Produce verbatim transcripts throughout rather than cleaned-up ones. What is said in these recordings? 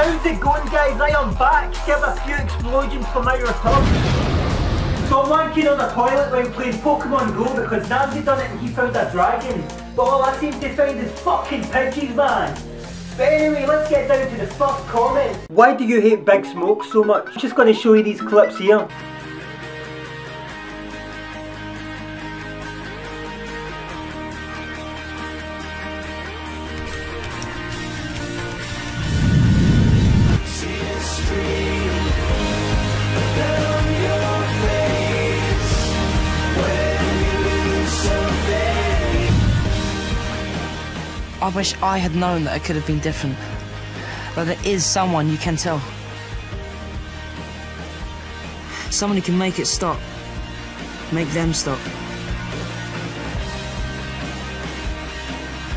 How's it going, guys? I am back. Give a few explosions for my return. So I'm wanking on the toilet when playing Pokemon Go because Nancy done it and he found a dragon. But all I seem to find is fucking pigeons, man. But anyway, let's get down to the first comment. Why do you hate Big Smoke so much? I'm just going to show you these clips here. I wish I had known that it could have been different, but there is someone you can tell. Someone who can make it stop. Make them stop.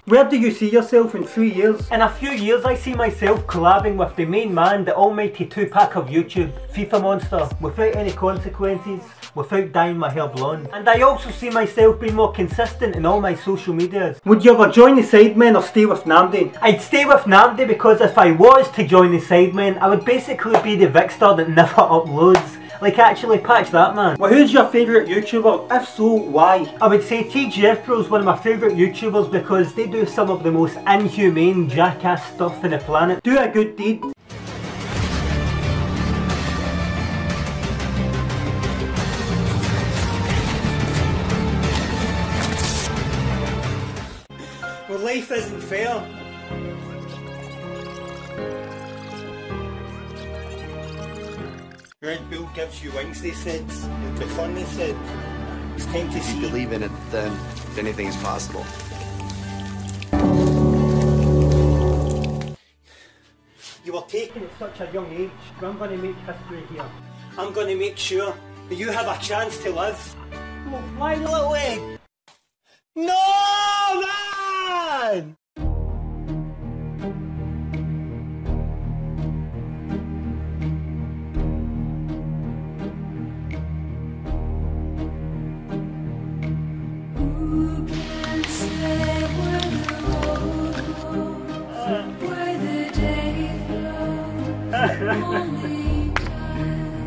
Where do you see yourself in three years? In a few years I see myself collabing with the main man, the almighty Tupac of YouTube, FIFA Monster, without any consequences, without dyeing my hair blonde. And I also see myself being more consistent in all my social medias. Would you ever join the Sidemen or stay with Namdi? I'd stay with Namdi because if I was to join the Sidemen, I would basically be the Vixster that never uploads. Like, actually patch that, man. Well, who's your favourite YouTuber? If so, why? I would say T G F Pro is one of my favourite YouTubers because they do some of the most inhumane jackass stuff on the planet. Do a good deed. Well, life isn't fair. Red Bull gives you wings, they said. It'll be fun, they said. It's time to see. If you believe in it, then anything is possible. You were taken at such a young age, but I'm going to make history here. I'm going to make sure that you have a chance to live. Oh, my little egg! No, man!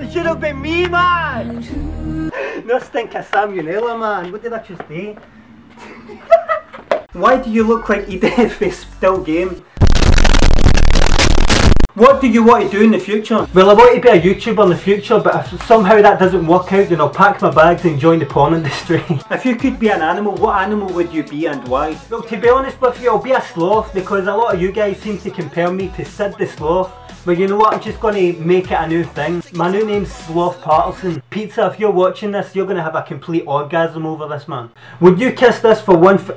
It should have been me, man! No stink of Samuel, man. What did I just say? Why do you look like Edith's still game? What do you want to do in the future? Well, I want to be a YouTuber in the future, but if somehow that doesn't work out, then I'll pack my bags and join the porn industry. If you could be an animal, what animal would you be and why? Well, to be honest with you, I'll be a sloth because a lot of you guys seem to compare me to Sid the Sloth. But you know what, I'm just going to make it a new thing. My new name's Sloth Patterson. Pizza, if you're watching this, you're going to have a complete orgasm over this, man. Would you kiss this for one f-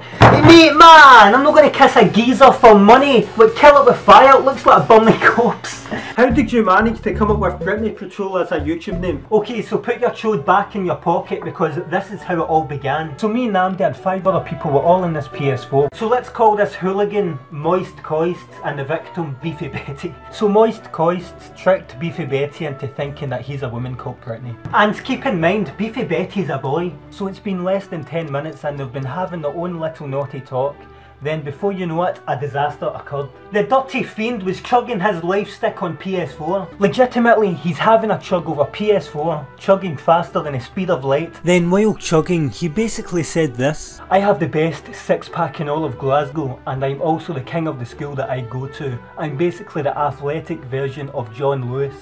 Mate, man! I'm not going to kiss a geezer for money. Look, kill it with fire. It looks like a burning corpse. How did you manage to come up with Brittany Patrol as a YouTube name? Okay, so put your chode back in your pocket because this is how it all began. So me, Namdi and five other people were all in this P S four. So let's call this hooligan Moist Coist and the victim Beefy Betty. So Moist Coist tricked Beefy Betty into thinking that he's a woman called Brittany. And keep in mind, Beefy Betty's a boy. So it's been less than ten minutes and they've been having their own little naughty talk. Then before you know it, a disaster occurred. The dirty fiend was chugging his life stick on P S four. Legitimately, he's having a chug over P S four, chugging faster than the speed of light. Then while chugging, he basically said this. I have the best six pack in all of Glasgow, and I'm also the king of the school that I go to. I'm basically the athletic version of John Lewis.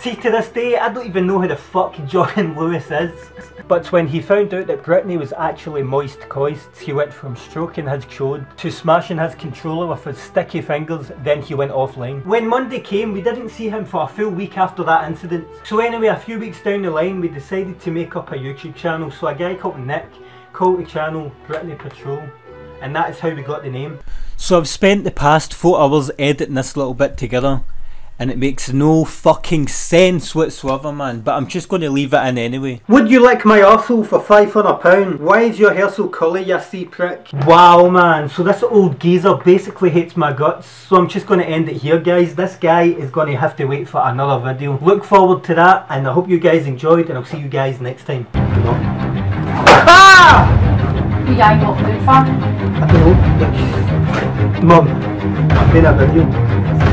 See, to this day, I don't even know who the fuck John Lewis is. But when he found out that Brittany was actually Moist Coist, he went from stroking his chode to smashing his controller with his sticky fingers, then he went offline. When Monday came, we didn't see him for a full week after that incident. So anyway, a few weeks down the line, we decided to make up a YouTube channel. So a guy called Nick called the channel Brittany Patrol, and that is how we got the name. So I've spent the past four hours editing this little bit together, and it makes no fucking sense whatsoever, man, but I'm just going to leave it in anyway. Would you lick my arsehole for five hundred pounds? Why is your hair so curly, you see prick? Wow, man, so this old geezer basically hates my guts, so I'm just going to end it here, guys. This guy is going to have to wait for another video. Look forward to that, and I hope you guys enjoyed, and I'll see you guys next time. Ah! Yeah, I got food for? I don't know. Mum, I've been a video.